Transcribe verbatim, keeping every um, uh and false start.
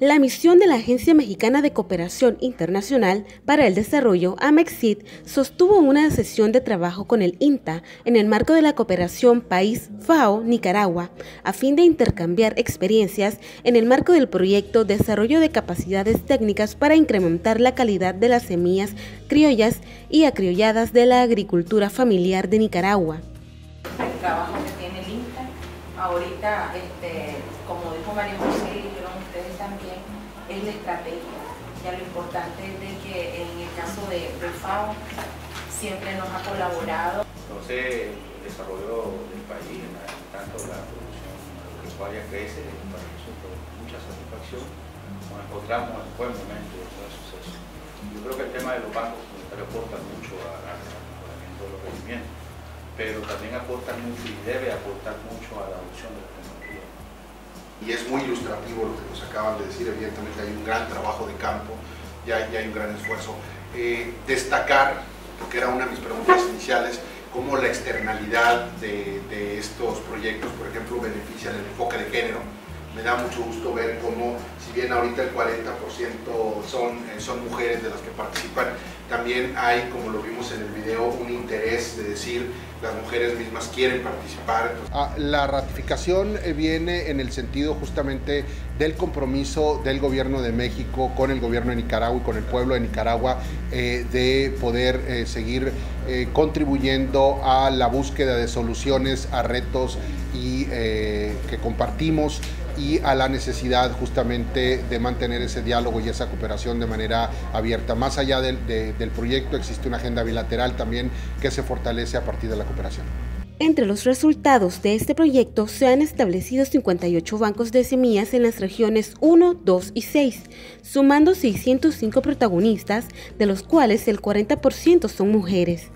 La misión de la Agencia Mexicana de Cooperación Internacional para el Desarrollo, AMEXCID, sostuvo una sesión de trabajo con el INTA en el marco de la cooperación País-F A O Nicaragua, a fin de intercambiar experiencias en el marco del proyecto Desarrollo de Capacidades Técnicas para incrementar la calidad de las semillas criollas y acriolladas de la agricultura familiar de Nicaragua. El trabajo que tiene el INTA, ahorita, este, como dijo María José, también es la estrategia. Ya lo importante es de que en el caso de, de F A O siempre nos ha colaborado. Entonces el desarrollo del país, tanto la producción agropecuaria crece, para nosotros mucha satisfacción. Nos encontramos en buen momento de todo el suceso. Yo creo que el tema de los bancos aporta mucho al mejoramiento de los rendimientos, pero también aporta mucho y debe aportar mucho a la adopción de la tecnología. Y es muy ilustrativo lo que nos acaban de decir. Evidentemente hay un gran trabajo de campo, ya, ya hay un gran esfuerzo. Eh, destacar, porque era una de mis preguntas iniciales, cómo la externalidad de, de estos proyectos, por ejemplo, beneficia el enfoque de género. Me da mucho gusto ver cómo, si bien ahorita el cuarenta por ciento son, eh, son mujeres de las que participan, también hay, como lo vimos en el video, un interés de decir las mujeres mismas quieren participar. Ah, la ratificación viene en el sentido justamente del compromiso del gobierno de México con el gobierno de Nicaragua y con el pueblo de Nicaragua eh, de poder eh, seguir eh, contribuyendo a la búsqueda de soluciones a retos y, eh, que compartimos, y a la necesidad justamente de mantener ese diálogo y esa cooperación de manera abierta. Más allá del, de, del proyecto existe una agenda bilateral también que se fortalece a partir de la cooperación. Entre los resultados de este proyecto se han establecido cincuenta y ocho bancos de semillas en las regiones uno, dos y seis, sumando seiscientos cinco protagonistas, de los cuales el cuarenta por ciento son mujeres.